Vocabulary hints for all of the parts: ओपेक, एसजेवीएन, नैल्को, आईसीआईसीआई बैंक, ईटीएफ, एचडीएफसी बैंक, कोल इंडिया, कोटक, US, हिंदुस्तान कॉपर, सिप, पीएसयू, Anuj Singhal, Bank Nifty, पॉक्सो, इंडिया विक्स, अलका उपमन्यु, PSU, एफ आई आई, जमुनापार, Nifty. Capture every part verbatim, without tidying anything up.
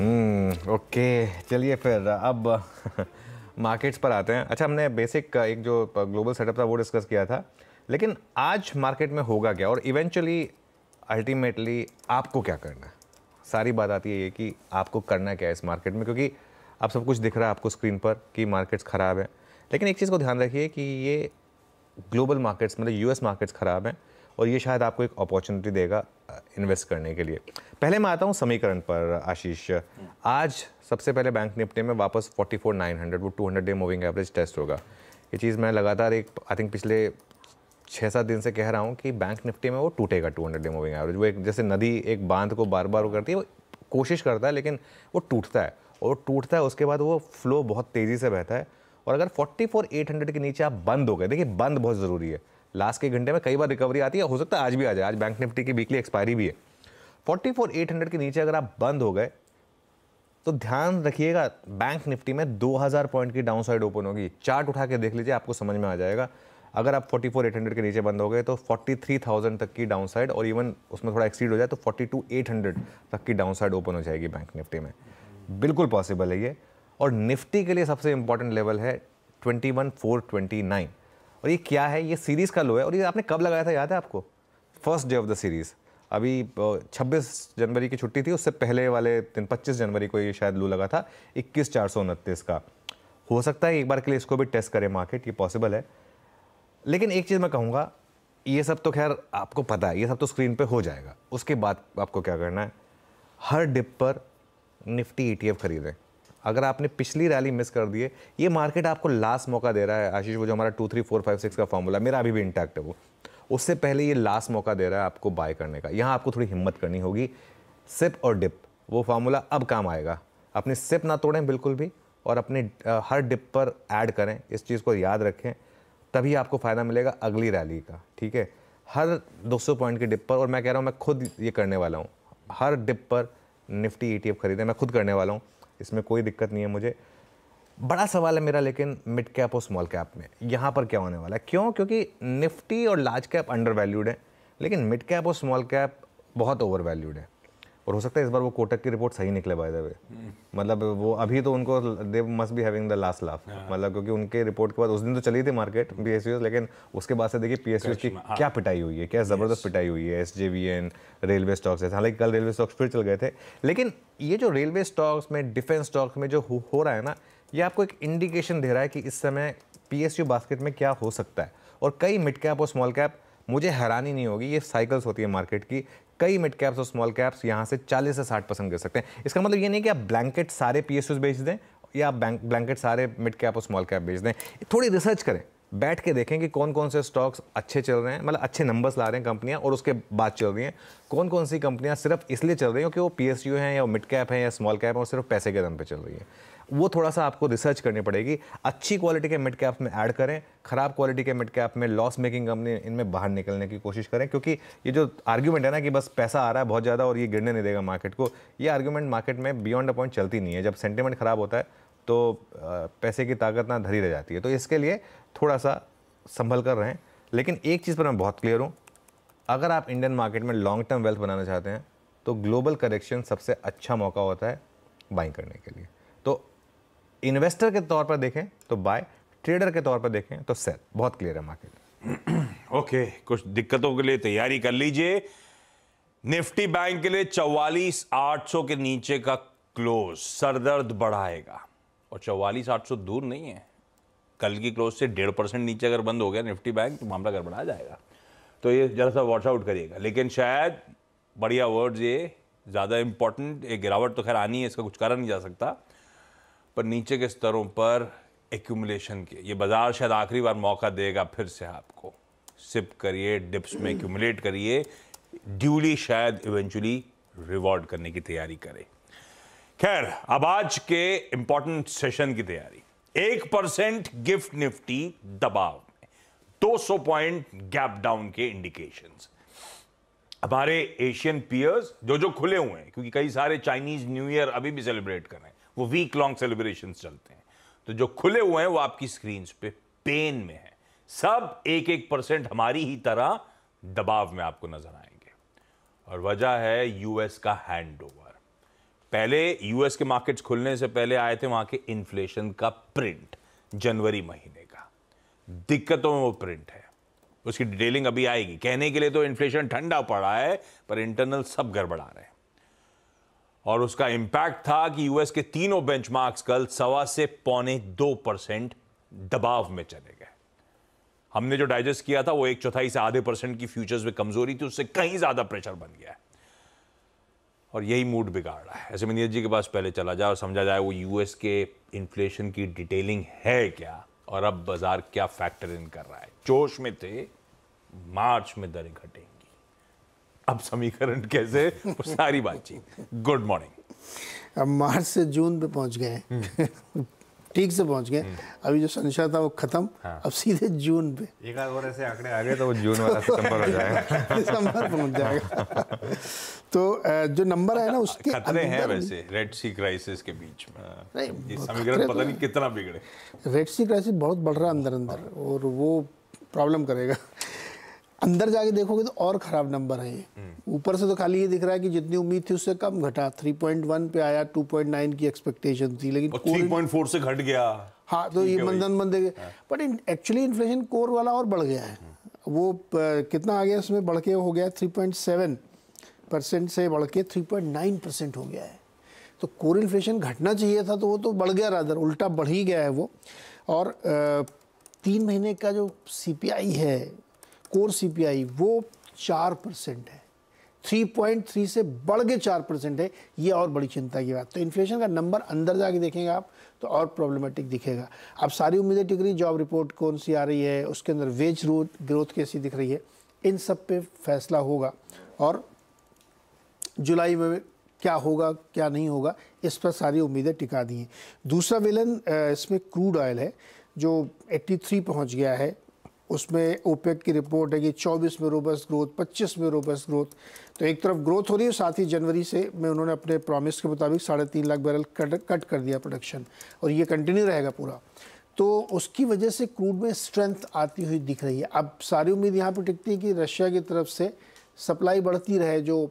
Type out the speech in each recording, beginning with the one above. हम्म okay, चलिए फिर अब मार्केट्स पर आते हैं। अच्छा, हमने बेसिक एक जो ग्लोबल सेटअप था वो डिस्कस किया था, लेकिन आज मार्केट में होगा क्या और इवेंचुअली अल्टीमेटली आपको क्या करना है, सारी बात आती है ये कि आपको करना क्या है इस मार्केट में, क्योंकि आप सब कुछ दिख रहा है आपको स्क्रीन पर कि मार्केट्स ख़राब हैं। लेकिन एक चीज़ को ध्यान रखिए कि ये ग्लोबल मार्केट्स मतलब यूएस मार्केट्स ख़राब हैं और ये शायद आपको एक अपॉर्चुनिटी देगा इन्वेस्ट करने के लिए। पहले मैं आता हूँ समीकरण पर आशीष। आज सबसे पहले बैंक निफ्टी में वापस फोर्टी फोर नाइन हंड्रेड, वो two hundred day moving average test होगा। ये चीज़ मैं लगातार एक आई थिंक पिछले छः सात दिन से कह रहा हूँ कि बैंक निफ्टी में वो टूटेगा two hundred day moving average. वो एक जैसे नदी एक बांध को बार बार वो करती है, वो कोशिश करता है लेकिन वो टूटता है और टूटता है, उसके बाद वो फ्लो बहुत तेज़ी से बहता है। और अगर फोर्टी फोर एट हंड्रेड के नीचे आप बंद हो गए, देखिए बंद बहुत ज़रूरी है, लास्ट के घंटे में कई बार रिकवरी आती है, हो सकता है आज भी आ जाए, आज बैंक निफ्टी की वीकली एक्सपायरी भी है। फोर्टी फोर एट हंड्रेड के नीचे अगर आप बंद हो गए तो ध्यान रखिएगा बैंक निफ्टी में दो हज़ार पॉइंट की डाउनसाइड ओपन होगी। चार्ट उठा के देख लीजिए, आपको समझ में आ जाएगा। अगर आप फोर्टी फोर एट हंड्रेड के नीचे बंद हो गए तो फोर्टी थ्री थाउज़ेंड तक की डाउनसाइड और इवन उसमें थोड़ा एक्सीड हो जाए तो फोर्टी टू एट हंड्रेड तक की डाउनसाइड ओपन हो जाएगी बैंक निफ्टी में। बिल्कुल पॉसिबल है ये। और निफ्टी के लिए सबसे इंपॉर्टेंट लेवल है twenty one four twenty nine. और ये क्या है? ये सीरीज़ का लो है। और ये आपने कब लगाया था, याद है आपको? First day of the series, अभी छब्बीस जनवरी की छुट्टी थी, उससे पहले वाले दिन पच्चीस जनवरी को ये शायद लो लगा था इक्कीस चार सौ उनतीस का। हो सकता है एक बार के लिए इसको भी टेस्ट करे मार्केट, ये पॉसिबल है। लेकिन एक चीज़ मैं कहूँगा, ये सब तो खैर आपको पता है, ये सब तो स्क्रीन पर हो जाएगा। उसके बाद आपको क्या करना है, हर डिप पर निफ्टी ईटीएफ खरीदें। अगर आपने पिछली रैली मिस कर दी है, ये मार्केट आपको लास्ट मौका दे रहा है आशीष, वो जो हमारा two three four five six का फॉर्मूला मेरा अभी भी इंटैक्ट है, वो उससे पहले ये लास्ट मौका दे रहा है आपको बाय करने का। यहाँ आपको थोड़ी हिम्मत करनी होगी। सिप और डिप वो फार्मूला अब काम आएगा। अपनी सिप ना तोड़ें बिल्कुल भी और अपने हर डिप पर ऐड करें, इस चीज़ को याद रखें, तभी आपको फ़ायदा मिलेगा अगली रैली का। ठीक है, हर दो सौ पॉइंट के डिप पर, और मैं कह रहा हूँ मैं खुद ये करने वाला हूँ, हर डिप पर निफ्टी ई टी एफ खरीदें, मैं खुद करने वाला हूँ, इसमें कोई दिक्कत नहीं है मुझे। बड़ा सवाल है मेरा लेकिन मिड कैप और स्मॉल कैप में यहाँ पर क्या होने वाला है, क्यों? क्योंकि निफ्टी और लार्ज कैप अंडर वैल्यूड है, लेकिन मिड कैप और स्मॉल कैप बहुत ओवर वैल्यूड है। और हो सकता है इस बार वो कोटक की रिपोर्ट सही निकले, बाय द वे, मतलब वो अभी तो उनको they must be having the last laugh, मतलब क्योंकि उनके रिपोर्ट के बाद उस दिन तो चली थी मार्केट पीएसयू, लेकिन उसके बाद से देखिए पीएसयू की क्या पिटाई हुई है, क्या ज़बरदस्त पिटाई हुई है एसजेवीएन, रेलवे स्टॉक्स। हालांकि कल रेलवे स्टॉक्स फिर चल गए थे, लेकिन ये जो रेलवे स्टॉक्स में, डिफेंस स्टॉक्स में जो हो रहा है ना, ये आपको एक इंडिकेशन दे रहा है कि इस समय पीएसयू बास्केट में क्या हो सकता है। और कई मिड कैप और स्मॉल कैप, मुझे हैरानी नहीं होगी, ये साइकिल्स होती है मार्केट की, कई मिड कैप्स और स्मॉल कैप्स यहाँ से चालीस से साठ परसेंट गिर सकते हैं। इसका मतलब ये नहीं कि आप ब्लैंकेट सारे पीएसयूज बेच दें या आप ब्लैंकेट सारे मिड कैप और स्मॉल कैप बेच दें। थोड़ी रिसर्च करें, बैठ के देखें कि कौन कौन से स्टॉक्स अच्छे चल रहे हैं, मतलब अच्छे नंबर्स ला रहे हैं कंपनियां और उसके बाद चल रही हैं, कौन कौन सी कंपनियां सिर्फ इसलिए चल रही हैं कि वो पीएसयू हैं या मिड कैप हैं या स्मॉल कैप हैं और सिर्फ पैसे के दम पे चल रही हैं। वो थोड़ा सा आपको रिसर्च करनी पड़ेगी। अच्छी क्वालिटी के मिड कैप में ऐड करें, ख़राब क्वालिटी के मिड कैप में, लॉस मेकिंग कंपनी, इनमें बाहर निकलने की कोशिश करें, क्योंकि ये जो आर्ग्यूमेंट है ना कि बस पैसा आ रहा है बहुत ज़्यादा और ये गिरने नहीं देगा मार्केट को, ये आर्ग्यूमेंट मार्केट में बियॉन्ड अ पॉइंट चलती नहीं है। जब सेंटिमेंट ख़राब होता है तो पैसे की ताकत ना धरी रह जाती है। तो इसके लिए थोड़ा सा संभल कर रहें। लेकिन एक चीज़ पर मैं बहुत क्लियर हूँ, अगर आप इंडियन मार्केट में लॉन्ग टर्म वेल्थ बनाना चाहते हैं तो ग्लोबल करेक्शन सबसे अच्छा मौका होता है बाइंग करने के लिए। तो इन्वेस्टर के तौर पर देखें तो बाय, ट्रेडर के तौर पर देखें तो सेल। बहुत क्लियर है मार्केट। ओके, कुछ दिक्कतों के लिए तैयारी कर लीजिए। निफ्टी बैंक के लिए चौवालीस आठ सौ के नीचे का क्लोज सरदर्द बढ़ाएगा, और चौवालीस आठ सौ दूर नहीं है। कल की क्लोज से डेढ़ परसेंट नीचे अगर बंद हो गया निफ्टी बैंक तो मामला गड़बड़ा जाएगा, तो ये जरा सा वॉच आउट करिएगा। लेकिन शायद बढ़िया वर्ड्स, ये ज़्यादा इंपॉर्टेंट, एक गिरावट तो खैर आनी है, इसका कुछ करा नहीं जा सकता, पर नीचे के स्तरों पर एक्यूमुलेशन के ये बाजार शायद आखिरी बार मौका देगा फिर से आपको। सिप करिए, डिप्स में एक्यूमुलेट करिए, ड्यूली शायद इवेंचुअली रिवॉर्ड करने की तैयारी करें। खैर, अब आज के इंपॉर्टेंट सेशन की तैयारी। एक परसेंट गिफ्ट निफ्टी दबाव में, दो सौ पॉइंट गैप डाउन के इंडिकेशंस। हमारे एशियन पियर्स जो जो खुले हुए हैं, क्योंकि कई सारे चाइनीज न्यू ईयर अभी भी सेलिब्रेट कर रहे हैं, वो वीक लॉन्ग सेलिब्रेशन चलते हैं, तो जो खुले हुए हैं वो आपकी स्क्रीन पे पेन में है, सब एक एक परसेंट हमारी ही तरह दबाव में आपको नजर आएंगे। और वजह है यूएस का हैंड ओवर। पहले यूएस के मार्केट्स खुलने से पहले आए थे वहां के इन्फ्लेशन का प्रिंट जनवरी महीने का, दिक्कतों में वो प्रिंट है, उसकी डिटेलिंग अभी आएगी। कहने के लिए तो इन्फ्लेशन ठंडा पड़ा है पर इंटरनल सब गड़बड़ा रहे हैं और उसका इंपैक्ट था कि यूएस के तीनों बेंचमार्क्स कल सवा से पौने दो परसेंट दबाव में चले गए। हमने जो डाइजेस्ट किया था वो एक चौथाई से आधे परसेंट की फ्यूचर्स में कमजोरी थी, उससे कहीं ज्यादा प्रेशर बन गया है और यही मूड बिगाड़ रहा है। ऐसे में नीरज जी के पास पहले चला जाए और समझा जाए वो यूएस के इन्फ्लेशन की डिटेलिंग है क्या और अब बाजार क्या फैक्टर इन कर रहा है। जोश में थे, मार्च में दरें घटेंगी, अब समीकरण कैसे, सारी बातचीत। Good morning. अब मार्च से जून पे पहुंच गए, ठीक से पहुंच गए, अभी जो संशय था वो खत्म। हाँ। अब सीधे जून पे एक और ऐसे आंकड़े आ गए तो वो जून वाला सितंबर हो जाएगा, सितंबर पहुंच जाएगा। तो जो नंबर है ना उसके खतरे हैं वैसे रेड सी क्राइसिस के बीच में, ये समीकरण पता नहीं कितना बिगड़े। रेड सी क्राइसिस बहुत बढ़ रहा है अंदर अंदर और वो प्रॉब्लम करेगा। अंदर जाके देखोगे तो और खराब नंबर है ये। ऊपर से तो खाली ये दिख रहा है कि जितनी उम्मीद थी उससे कम घटा, तीन पॉइंट एक पे आया, दो पॉइंट नौ की एक्सपेक्टेशन थी लेकिन तीन पॉइंट चार से घट गया। हाँ, तो ये मंदन मंदे गए बट एक्चुअली इन्फ्लेशन कोर वाला और बढ़ गया है। वो कितना आ गया उसमें बढ़ के हो गया तीन पॉइंट सात परसेंट से बढ़ के तीन पॉइंट नौ परसेंट हो गया है। तो कोर इन्फ्लेशन घटना चाहिए था तो वो तो बढ़ गया, रादर उल्टा बढ़ ही गया है वो। और तीन महीने का जो सी पी आई है कोर सीपीआई वो चार परसेंट है, तीन पॉइंट तीन से बढ़ के चार परसेंट है, ये और बड़ी चिंता की बात। तो इन्फ्लेशन का नंबर अंदर जाके देखेंगे आप तो और प्रॉब्लमेटिक दिखेगा। आप सारी उम्मीदें टिक रही, जॉब रिपोर्ट कौन सी आ रही है, उसके अंदर वेज रोड ग्रोथ कैसी दिख रही है, इन सब पे फैसला होगा और जुलाई में क्या होगा क्या नहीं होगा इस पर सारी उम्मीदें टिका दी हैं। दूसरा विलन इसमें क्रूड ऑयल है जो एट्टी थ्री पहुँच गया है। उसमें ओपेक की रिपोर्ट है कि चौबीस में रोबस्ट ग्रोथ, पच्चीस में रोबस्ट ग्रोथ, तो एक तरफ ग्रोथ हो रही है, साथ ही जनवरी से में उन्होंने अपने प्रॉमिस के मुताबिक साढ़े तीन लाख बैरल कट कट कर दिया प्रोडक्शन और ये कंटिन्यू रहेगा पूरा। तो उसकी वजह से क्रूड में स्ट्रेंथ आती हुई दिख रही है। अब सारी उम्मीद यहाँ पर टिकती है कि रशिया की तरफ से सप्लाई बढ़ती रहे जो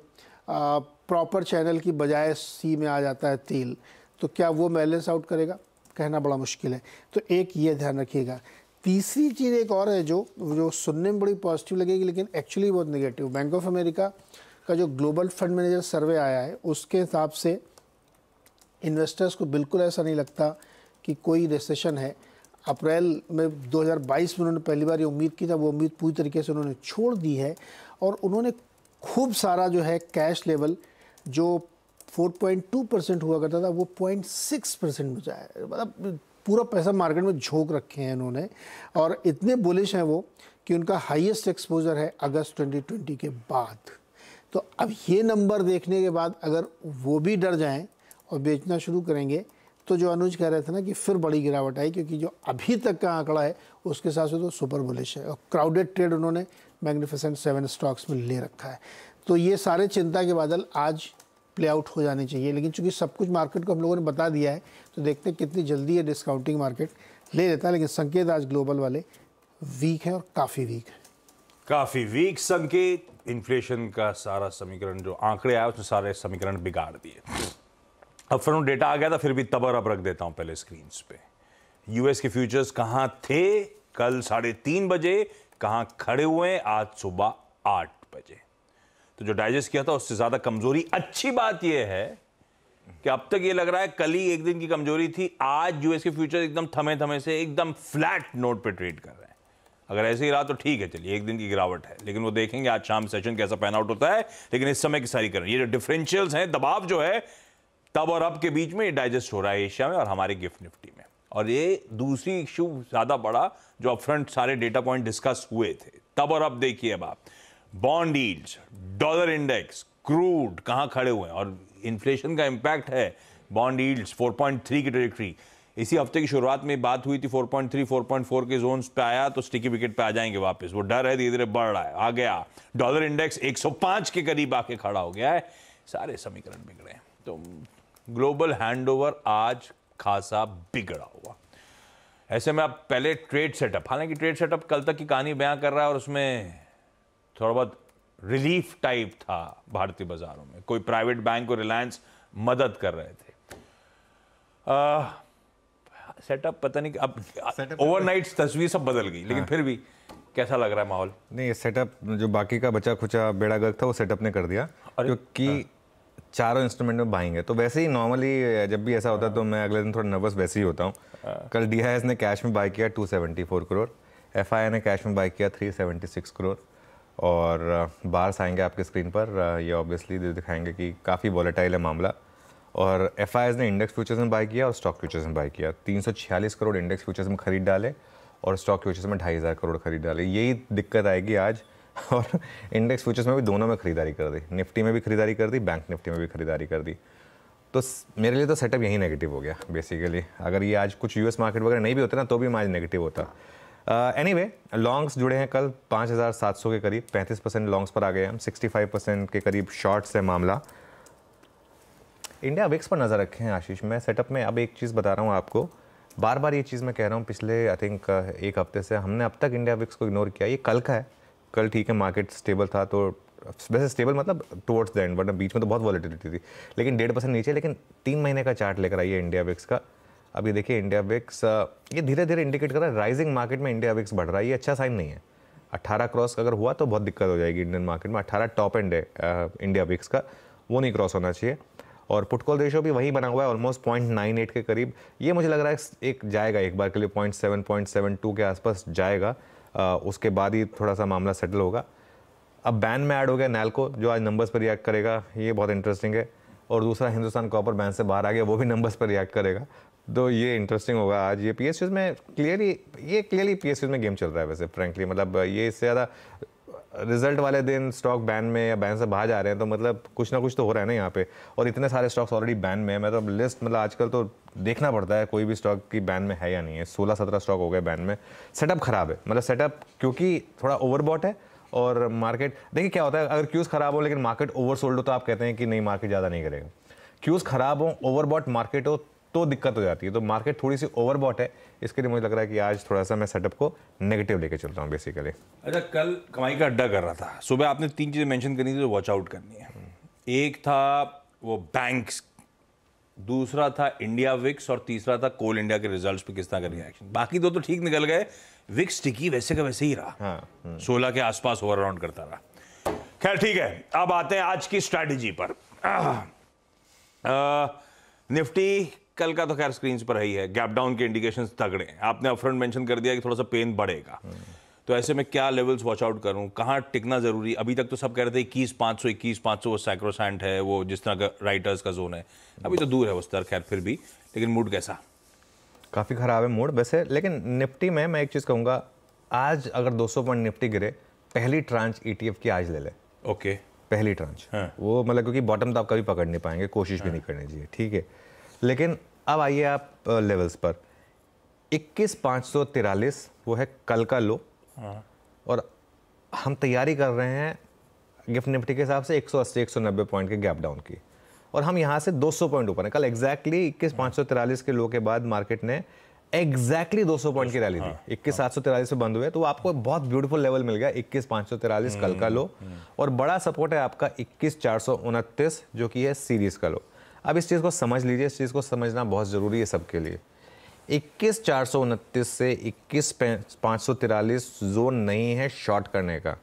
प्रॉपर चैनल की बजाय सी में आ जाता है तेल, तो क्या वो बैलेंस आउट करेगा, कहना बड़ा मुश्किल है। तो एक ये ध्यान रखिएगा। तीसरी चीज़ एक और है जो जो सुनने में बड़ी पॉजिटिव लगेगी लेकिन एक्चुअली बहुत नेगेटिव। बैंक ऑफ अमेरिका का जो ग्लोबल फंड मैनेजर सर्वे आया है उसके हिसाब से इन्वेस्टर्स को बिल्कुल ऐसा नहीं लगता कि कोई रिसेशन है। अप्रैल में दो हज़ार बाईस में उन्होंने पहली बार ये उम्मीद की था, वो उम्मीद पूरी तरीके से उन्होंने छोड़ दी है और उन्होंने खूब सारा जो है कैश लेवल जो फोर पॉइंट टू परसेंट हुआ करता था वो पॉइंट सिक्स परसेंट बचाया है, मतलब पूरा पैसा मार्केट में झोंक रखे हैं इन्होंने और इतने बुलिश हैं वो कि उनका हाईएस्ट एक्सपोजर है अगस्त दो हज़ार बीस के बाद। तो अब ये नंबर देखने के बाद अगर वो भी डर जाएं और बेचना शुरू करेंगे तो जो अनुज कह रहे थे ना कि फिर बड़ी गिरावट आई, क्योंकि जो अभी तक का आंकड़ा है उसके हिसाब से तो सुपर बुलिश है और क्राउडेड ट्रेड उन्होंने मैग्निफिसेंट सेवन स्टॉक्स में ले रखा है। तो ये सारे चिंता के बादल आज प्ले आउट हो जाने चाहिए लेकिन चूंकि सब कुछ मार्केट को हम लोगों ने बता दिया है तो देखते हैं कितनी जल्दी ये डिस्काउंटिंग मार्केट ले लेता है। लेकिन संकेत आज ग्लोबल वाले वीक हैं और काफ़ी वीक हैं, काफ़ी वीक संकेत। इन्फ्लेशन का सारा समीकरण जो आंकड़े आया उसने सारे समीकरण बिगाड़ दिए। अब फ्रंट डेटा आ गया था फिर भी तबर अब रख देता हूँ पहले स्क्रीन पे। यूएस के फ्यूचर्स कहाँ थे कल साढ़े तीन बजे, कहाँ खड़े हुए आज सुबह आठ बजे। तो जो डाइजेस्ट किया था उससे ज्यादा कमजोरी। अच्छी बात यह है कि अब तक ये लग रहा है कल ही एक दिन की कमजोरी थी, आज यूएस के फ्यूचर एकदम थमे थमे से एकदम फ्लैट नोट पे ट्रेड कर रहे हैं। अगर ऐसे ही रहा तो ठीक है, चलिए एक दिन की गिरावट है लेकिन वो देखेंगे आज शाम सेशन कैसा पैन आउट होता है। लेकिन इस समय की सारी कर रहे हैं ये जो डिफरेंशियल्स हैं, दबाव जो है तब और अब के बीच में डाइजेस्ट हो रहा है एशिया में और हमारे गिफ्ट निफ्टी में। और ये दूसरी इशू ज्यादा बड़ा जो अपफ्रंट सारे डेटा पॉइंट डिस्कस हुए थे तब और अब। देखिए अब आप bond yields, dollar index, crude कहाँ खड़े हुए हैं और इन्फ्लेशन का इंपैक्ट है। बॉन्ड यील्ड्स चार पॉइंट तीन की ट्रेजेक्ट्री, इसी हफ्ते की शुरुआत में बात हुई थी चार पॉइंट तीन, चार पॉइंट चार के जोन्स पे आया तो स्टिकी विकेट पे आ जाएंगे वापस, वो डर है धीरे धीरे बढ़ रहा है, आ गया। डॉलर इंडेक्स एक सौ पाँच के करीब आके खड़ा हो गया है, सारे समीकरण बिगड़े हैं। तो ग्लोबल हैंडओवर आज खासा बिगड़ा हुआ। ऐसे में आप पहले ट्रेड सेटअप, हालांकि ट्रेड सेटअप कल तक की कहानी बयां कर रहा है और उसमें थोड़ा बहुत रिलीफ टाइप था भारतीय बाजारों में। कोई प्राइवेट बैंक को रिलायंस मदद कर रहे थे। सेटअप पता नहीं, अब ओवरनाइट तस्वीर सब बदल गई, लेकिन हाँ। फिर भी कैसा लग रहा है माहौल? नहीं, सेटअप जो बाकी का बचा खुचा बेड़ा गर्क था वो सेटअप ने कर दिया, क्योंकि हाँ। चारों इंस्ट्रूमेंट में भाएंगे। तो वैसे ही नॉर्मली जब भी ऐसा होता है तो मैं अगले दिन थोड़ा नर्वस वैसे ही होता हूँ। कल डी आई एस ने कैश में बाय किया two seventy four crore, एफ आई आई ने कैश में बाय किया थ्री सेवेंटी सिक्स करोड़, और बार्स आएंगे आपके स्क्रीन पर, ये ऑब्वियसली दिखाएंगे कि काफ़ी वॉलेटाइल है मामला। और एफ आई आई ने इंडेक्स फ्यूचर्स में बाय किया और स्टॉक फ्यूचर्स में बाय किया, तीन सौ छियालीस करोड़ इंडेक्स फ्यूचर्स में खरीद डाले और स्टॉक फ्यूचर्स में ढाई हज़ार करोड़ खरीद डाले। यही दिक्कत आएगी आज, और इंडेक्स फ्यूचर्स में भी दोनों में खरीदारी कर दी, निफ्टी में भी खरीदारी कर दी, बैंक निफ्टी में भी खरीदारी कर दी। तो मेरे लिए तो सेटअप यही नेगेटिव हो गया बेसिकली। अगर ये आज कुछ यूएस मार्केट वगैरह नहीं भी होता ना तो भी आज नेगेटिव होता। एनीवे, लॉन्ग्स जुड़े हैं कल पाँच हज़ार सात सौ के करीब, पैंतीस परसेंट लॉन्ग्स पर आ गए हम, पैंसठ परसेंट के करीब शॉर्ट्स है मामला। इंडिया विक्स पर नज़र रखें आशीष। मैं सेटअप में अब एक चीज़ बता रहा हूँ आपको, बार बार ये चीज़ मैं कह रहा हूँ, पिछले आई थिंक एक हफ्ते से हमने अब तक इंडिया विक्स को इग्नोर किया। ये कल का है, कल ठीक है मार्केट स्टेबल था, तो वैसे स्टेबल मतलब टुवर्ड्स द एंड, वरना बीच में तो बहुत वॉलेटिलिटी थी, लेकिन डेढ़ परसेंट नीचे। लेकिन तीन महीने का चार्ट लेकर आइए इंडिया विक्स का, अभी देखिए इंडिया विक्स ये धीरे धीरे इंडिकेट कर रहा है राइजिंग मार्केट में इंडिया विक्स बढ़ रहा है, ये अच्छा साइन नहीं है। अट्ठारह क्रॉस अगर हुआ तो बहुत दिक्कत हो जाएगी इंडियन मार्केट में। अट्ठारह टॉप एंड है इंडिया विक्स का, वो नहीं क्रॉस होना चाहिए। और पुटकॉल रेशो भी वही बना हुआ है ऑलमोस्ट पॉइंट नाइन एट के करीब। ये मुझे लग रहा है एक जाएगा एक बार के लिए, point seven point seven two के आसपास जाएगा, आ, उसके बाद ही थोड़ा सा मामला सेटल होगा। अब बैन में ऐड हो गया नैल्को, जो आज नंबर्स पर रिएक्ट करेगा, ये बहुत इंटरेस्टिंग है। और दूसरा हिंदुस्तान कॉपर बैन से बाहर आ गया, वो भी नंबर्स पर रिएक्ट करेगा, तो ये इंटरेस्टिंग होगा आज। ये पी एस यूज़ में क्लियरली ये क्लियरली पी एस यूज़ में गेम चल रहा है वैसे फ्रेंकली, मतलब ये इससे ज़्यादा रिजल्ट वाले दिन स्टॉक बैन में या बैन से बाहर जा रहे हैं तो मतलब कुछ ना कुछ तो हो रहा है ना यहाँ पे। और इतने सारे स्टॉक्स ऑलरेडी बैन में है, मैं तो अब लिस्ट मतलब आजकल तो देखना पड़ता है कोई भी स्टॉक की बैन में है या नहीं है। सोलह सत्रह स्टॉक हो गए बैन में। सेटअप ख़राब है, मतलब सेटअप क्योंकि थोड़ा ओवरबॉट है और मार्केट देखिए क्या होता है, अगर क्यूज़ ख़राब हो लेकिन मार्केट ओवरसोल्ड हो तो आप कहते हैं कि नहीं मार्केट ज़्यादा नहीं करेगा। क्यूज़ ख़राब हो, ओवरबॉट मार्केट हो तो दिक्कत हो जाती है। तो मार्केट थोड़ी सी ओवरबॉट है, इसके लिए मुझे लग रहा है कि आज थोड़ा सा मैं सेटअप को नेगेटिव लेके चलता हूँ बेसिकली। अच्छा, कल कमाई का अड्डा कर रहा था, सुबह आपने तीन चीज़ें मेंशन करनी थी जो वॉच आउट करनी है। एक था वो बैंक्स, दूसरा था इंडिया विक्स, और तीसरा था कोल इंडिया के रिजल्ट्स पे किस तरह का रिएक्शन। बाकी दो तो ठीक निकल गए, विक्स टिकी वैसे का वैसे ही रहा, हाँ, सोलह के आसपास ओवर राउंड करता रहा। खैर ठीक है, अब आते हैं आज की स्ट्रैटेजी पर। निफ्टी कल का तो खैर स्क्रीन पर ही है, गैप डाउन के इंडिकेशंस तगड़े हैं, आपने अपफ्रंट मेंशन कर दिया कि थोड़ा सा पेन बढ़ेगा, तो ऐसे में क्या लेवल्स वॉच आउट करूं, कहां टिकना जरूरी? अभी तक तो सब कह रहे थे इक्कीस पाँच सौ इक्कीस पाँच सौ वो सैक्रोसेंट है, वो जिस तरह का राइटर्स का जोन है, अभी तो दूर है उस तरफ। खैर फिर भी लेकिन मूड कैसा? काफ़ी ख़राब है मूड वैसे। लेकिन निफ्टी में मैं एक चीज़ कहूँगा, आज अगर दो सौ पॉइंट निफ्टी गिरे, पहली ट्रांच ई टी एफ की आज ले लें। ओके, पहली ट्रांच वो मतलब क्योंकि बॉटम तो आप कभी पकड़ नहीं पाएंगे, कोशिश भी नहीं करनी चाहिए, ठीक है। लेकिन अब आइए आप लेवल्स पर, इक्कीस पाँच सौ तिरालीस वो है कल का लो, और हम तैयारी कर रहे हैं गिफ्ट निफ्टी के हिसाब से एक सौ अस्सी एक सौ नब्बे पॉइंट के गैप डाउन की, और हम यहाँ से दो सौ पॉइंट ऊपर हैं। कल एग्जैक्टली इक्कीस पाँच सौ तिरालीस के लो के बाद मार्केट ने एग्जैक्टली दो सौ पॉइंट की रैली थी, इक्कीस सात सौ तिरालीस पे बंद हुए, तो आपको बहुत ब्यूटीफुल लेवल मिल गया इक्कीस पाँच सौ तिरालीस कल का लो, और बड़ा सपोर्ट है आपका इक्कीस चार सौ उनतीस जो कि है सीरीज का लो। अब इस चीज़ को समझ लीजिए, इस चीज़ को समझना बहुत ज़रूरी है सबके लिए। इक्कीस चार सौ उनतीस से इक्कीस पाँच सौ तिरालीस जोन नहीं है शॉर्ट करने का,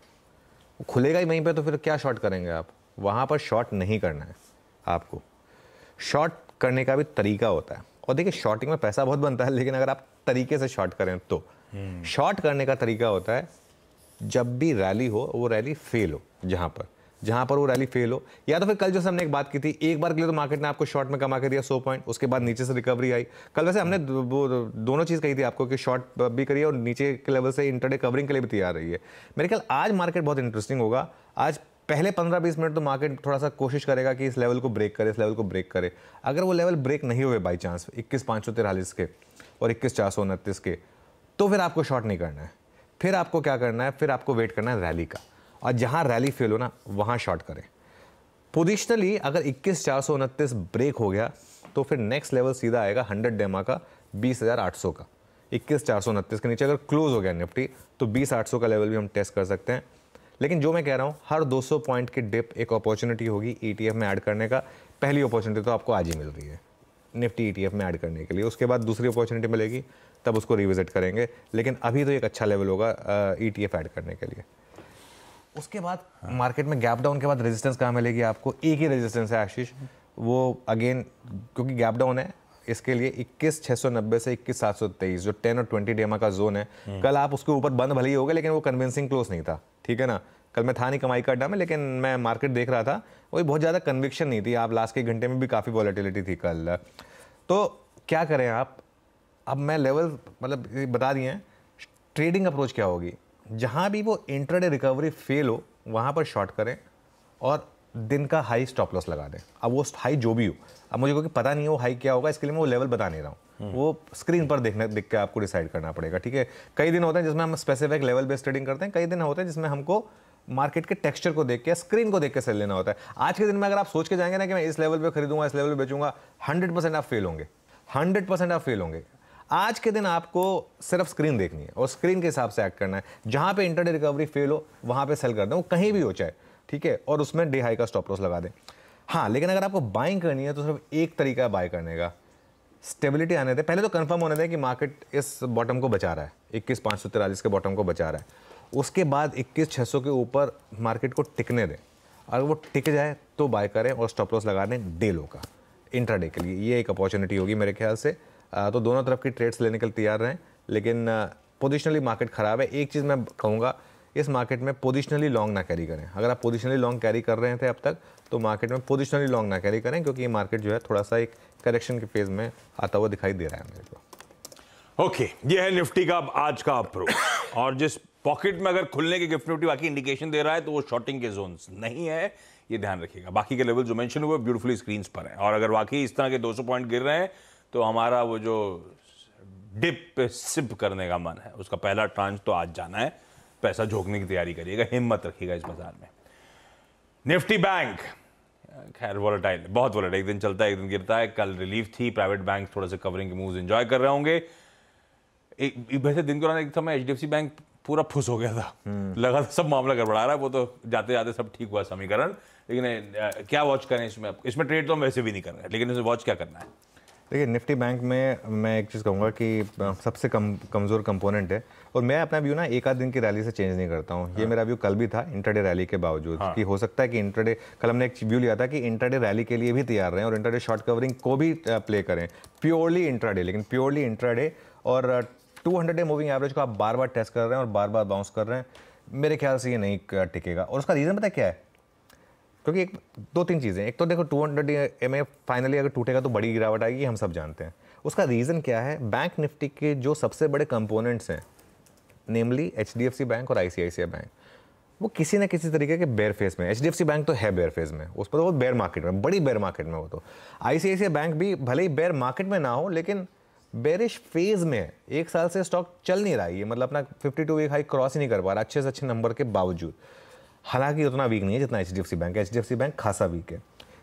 खुलेगा ही वहीं पे, तो फिर क्या शॉर्ट करेंगे आप? वहाँ पर शॉर्ट नहीं करना है आपको। शॉर्ट करने का भी तरीका होता है, और देखिए शॉर्टिंग में पैसा बहुत बनता है, लेकिन अगर आप तरीके से शॉर्ट करें तो। शॉर्ट करने का तरीका होता है जब भी रैली हो, वो रैली फेल हो, जहाँ पर जहाँ पर वो रैली फेल हो, या तो फिर कल जैसे हमने एक बात की थी, एक बार के लिए तो मार्केट ने आपको शॉर्ट में कमा के दिया सौ पॉइंट, उसके बाद नीचे से रिकवरी आई। कल वैसे हमने वो दोनों चीज़ कही थी आपको कि शॉर्ट भी करिए और नीचे के लेवल से इंटरडे कवरिंग के लिए भी तैयार रही है। मेरे ख्याल आज मार्केट बहुत इंटरेस्टिंग होगा। आज पहले पंद्रह बीस मिनट तो मार्केट थोड़ा सा कोशिश करेगा कि इस लेवल को ब्रेक करे, इस लेवल को ब्रेक करे। अगर वो लेवल ब्रेक नहीं हुए बाई चांस इक्कीस पाँच सौ तिरालीस के और इक्कीस चार सौ उनतीस के, तो फिर आपको शॉर्ट नहीं करना है, फिर आपको क्या करना है, फिर आपको वेट करना है रैली का, और जहाँ रैली फेल हो ना वहाँ शॉर्ट करें। पोजिशनली अगर इक्कीस चार सौ उनतीस ब्रेक हो गया तो फिर नेक्स्ट लेवल सीधा आएगा हंड्रेड डेमा का बीस हज़ार आठ सौ का। इक्कीस चार सौ उनतीस के नीचे अगर क्लोज हो गया निफ्टी तो बीस हज़ार आठ सौ का लेवल भी हम टेस्ट कर सकते हैं। लेकिन जो मैं कह रहा हूँ हर दो सौ पॉइंट की डिप एक अपॉर्चुनिटी होगी ईटीएफ में ऐड करने का। पहली अपॉर्चुनिटी तो आपको आज ही मिल रही है निफ्टी ईटीएफ में ऐड करने के लिए, उसके बाद दूसरी अपॉर्चुनिटी मिलेगी तब उसको रिविजिट करेंगे, लेकिन अभी तो एक अच्छा लेवल होगा ईटीएफ ऐड करने के लिए। उसके बाद हाँ। मार्केट में गैप डाउन के बाद रेजिस्टेंस कहाँ मिलेगी आपको? एक ही रेजिस्टेंस है आशीष, वो अगेन क्योंकि गैप डाउन है इसके लिए इक्कीस छः सौ नब्बे से इक्कीस सात सौ तेईस जो टेन और ट्वेंटी डेमा का जोन है, कल आप उसके ऊपर बंद भले ही हो गए लेकिन वो कन्विंसिंग क्लोज नहीं था, ठीक है ना। कल मैं था नहीं कमाई का अड्डा में, लेकिन मैं मार्केट देख रहा था, वही बहुत ज़्यादा कन्विक्शन नहीं थी। आप लास्ट के घंटे में भी काफ़ी वॉलेटिलिटी थी कल, तो क्या करें आप? अब मैं लेवल मतलब बता दिए हैं, ट्रेडिंग अप्रोच क्या होगी, जहाँ भी वो इंट्राडे रिकवरी फेल हो वहाँ पर शॉर्ट करें और दिन का हाई स्टॉप लॉस लगा दें। अब वो हाई जो भी हो, अब मुझे क्योंकि पता नहीं है वो हाई क्या होगा, इसके लिए मैं वो लेवल बता नहीं रहा हूँ, वो स्क्रीन पर देखने देख के आपको डिसाइड करना पड़ेगा, ठीक है। कई दिन होते हैं जिसमें हम स्पेसिफिक लेवल बेस्ड ट्रेडिंग करते हैं, कई दिन होते हैं जिसमें हमको मार्केट के टेक्सचर को देख के स्क्रीन को देख के सेल लेना होता है। आज के दिन में अगर आप सोच के जाएंगे ना कि मैं इस लेवल पर खरीदूंगा इस लेवल पर बेचूंगा, हंड्रेड परसेंट आप फेल होंगे, हंड्रेड परसेंट आप फेल होंगे। आज के दिन आपको सिर्फ स्क्रीन देखनी है और स्क्रीन के हिसाब से एक्ट करना है। जहाँ पे इंट्राडे रिकवरी फेल हो वहाँ पे सेल कर दें, वो कहीं भी हो चाहे, ठीक है, और उसमें डे हाई का स्टॉप लॉस लगा दें। हाँ, लेकिन अगर आपको बाइंग करनी है तो सिर्फ एक तरीका है बाय करने का, स्टेबिलिटी आने दें। पहले तो कंफर्म होने दें कि मार्केट इस बॉटम को बचा रहा है, इक्कीस पाँच सौ तिरालीस के बॉटम को बचा रहा है, उसके बाद इक्कीस छः सौ के ऊपर मार्केट को टिकने दें। अगर वो टिक जाए तो बाय करें और स्टॉप लॉस लगा दें डे लो का, इंट्राडे के लिए। ये एक अपॉर्चुनिटी होगी मेरे ख्याल से, तो दोनों तरफ की ट्रेड्स लेने के लिए तैयार रहें, लेकिन पोजिशनली मार्केट ख़राब है। एक चीज़ मैं कहूँगा, इस मार्केट में पोजिशनली लॉन्ग ना कैरी करें। अगर आप पोजिशनली लॉन्ग कैरी कर रहे थे अब तक, तो मार्केट में पोजिशनली लॉन्ग ना कैरी करें, क्योंकि ये मार्केट जो है थोड़ा सा एक करेक्शन के फेज़ में आता हुआ दिखाई दे रहा है मेरे को। ओके, ये है निफ्टी का आज का अप्रोच, और जिस पॉकेट में अगर खुलने के गिफ्ट निफ्टी बाकी इंडिकेशन दे रहा है तो वो शॉर्टिंग के जोन्स नहीं है, ये ध्यान रखिएगा। बाकी के लेवल जो मैंशन हुए ब्यूटीफुली स्क्रीन पर हैं, और अगर वाकई इस तरह के दो सौ पॉइंट गिर रहे हैं तो हमारा वो जो डिप सिप करने का मन है उसका पहला ट्रांच तो आज जाना है। पैसा झोंकने की तैयारी करिएगा, हिम्मत रखिएगा इस बाजार में। निफ्टी बैंक खैर वॉलेटाइल, बहुत वॉलेटाइल, एक दिन चलता है एक दिन गिरता है। कल रिलीफ थी, प्राइवेट बैंक थोड़ा सा कवरिंग के मूव्स एंजॉय कर रहे होंगे। एक वैसे दिन को एक समय H D F C bank पूरा फुस हो गया था, लगा था सब मामला गड़बड़ा रहा है, वो तो जाते जाते सब ठीक हुआ समीकरण। लेकिन क्या वॉच करें इसमें? इसमें ट्रेड तो हम वैसे भी नहीं कर रहे, लेकिन इसमें वॉच क्या करना है? देखिए, निफ्टी बैंक में मैं एक चीज़ कहूँगा कि सबसे कम कमज़ोर कंपोनेंट है, और मैं अपना व्यू ना एक आध दिन की रैली से चेंज नहीं करता हूँ। हाँ। ये मेरा व्यू कल भी था इंट्राडे रैली के बावजूद। हाँ। कि हो सकता है कि इंट्राडे, कल हमने एक व्यू लिया था कि इंट्राडे रैली के लिए भी तैयार रहें और इंट्राडे शॉर्ट कवरिंग को भी प्ले करें, प्योरली इंट्राडे, लेकिन प्योरली इंट्राडे। और two hundred day moving average को आप बार बार टेस्ट कर रहे हैं और बार बार बाउंस कर रहे हैं, मेरे ख्याल से ये नहीं टिकेगा। और उसका रीज़न पता क्या है? क्योंकि एक दो तीन चीज़ें, एक तो देखो टू हंड्रेड में फाइनली अगर टूटेगा तो बड़ी गिरावट आएगी, हम सब जानते हैं। उसका रीज़न क्या है? बैंक निफ्टी के जो सबसे बड़े कंपोनेंट्स हैं, नेमली एचडीएफसी बैंक और आईसीआईसीआई बैंक, वो किसी ना किसी तरीके के बेयर फेस में। एचडीएफसी बैंक तो है बेयर फेस में, उस पर तो वो बेयर मार्केट में, बड़ी बेयर मार्केट में वो तो। आईसीआईसीआई बैंक भी भले ही बेयर मार्केट में ना हो लेकिन बेरिश फेज़ में है, एक साल से स्टॉक चल नहीं रहा है, मतलब अपना fifty two week high cross ही नहीं कर पा रहा अच्छे से अच्छे नंबर के बावजूद। हालांकि उतना वीक नहीं है जितना एचडीएफसी बैंक है, एचडीएफसी बैंक खासा वीक है।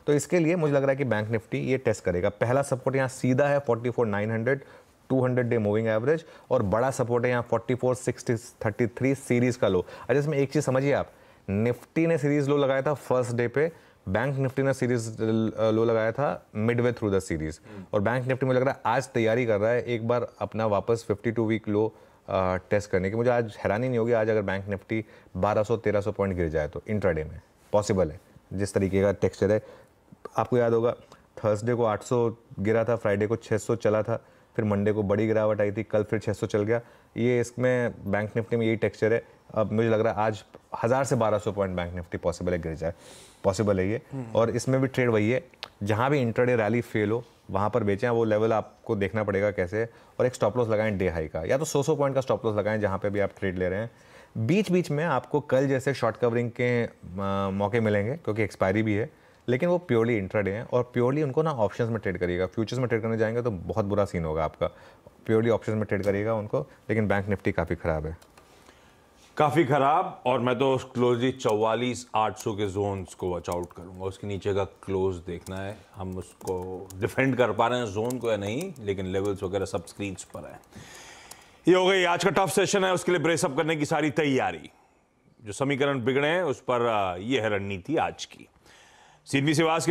तो इसके लिए मुझे लग रहा है कि बैंक निफ्टी ये टेस्ट करेगा। पहला सपोर्ट यहाँ सीधा है forty four nine hundred, two hundred day moving average, और बड़ा सपोर्ट है यहाँ forty four sixty thirty three series का लो। अच्छा, इसमें एक चीज़ समझिए आप, निफ्टी ने सीरीज़ लो लगाया था फर्स्ट डे पे, बैंक निफ्टी ने सीरीज़ लो लगाया था मिडवे थ्रू द सीरीज़, और बैंक निफ्टी मुझे लग रहा है आज तैयारी कर रहा है एक बार अपना वापस fifty two week low test करने की। मुझे आज हैरानी नहीं होगी आज अगर बैंक निफ्टी बारह सौ तेरह सौ पॉइंट गिर जाए तो, इंट्राडे में पॉसिबल है जिस तरीके का टेक्सचर है। आपको याद होगा थर्सडे को आठ सौ गिरा था, फ्राइडे को छह सौ चला था, फिर मंडे को बड़ी गिरावट आई थी, कल फिर छह सौ चल गया। ये इसमें बैंक निफ्टी में यही टेक्सचर है। अब मुझे लग रहा है आज हज़ार से बारह सौ पॉइंट बैंक निफ्टी पॉसिबल है गिर जाए, पॉसिबल है ये। और इसमें भी ट्रेड वही है, जहाँ भी इंट्राडे रैली फेल हो वहाँ पर बेचें, वो लेवल आपको देखना पड़ेगा कैसे, और एक स्टॉप लॉस लगाएं डे हाई का, या तो सौ सौ पॉइंट का स्टॉप लॉस लगाएं जहाँ पे भी आप ट्रेड ले रहे हैं। बीच बीच में आपको कल जैसे शॉर्ट कवरिंग के आ, मौके मिलेंगे क्योंकि एक्सपायरी भी है, लेकिन वो प्योरली इंट्राडे हैं, और प्योरली उनको ना ऑप्शंस में ट्रेड करिएगा। फ्यूचर्स में ट्रेड करने जाएंगे तो बहुत बुरा सीन होगा आपका, प्योरली ऑप्शंस में ट्रेड करिएगा उनको। लेकिन बैंक निफ्टी काफ़ी ख़राब है, काफ़ी ख़राब, और मैं तो क्लोजली चौवालीस आठ सौ के जोन्स को वॉच आउट करूँगा। उसके नीचे का क्लोज देखना है, हम उसको डिफेंड कर पा रहे हैं जोन को या नहीं, लेकिन लेवल्स वगैरह सब स्क्रीन्स पर है। ये हो गई आज का टफ सेशन है, उसके लिए ब्रेसअप करने की सारी तैयारी, जो समीकरण बिगड़े हैं उस पर यह है रणनीति आज की। सीधवी सिवास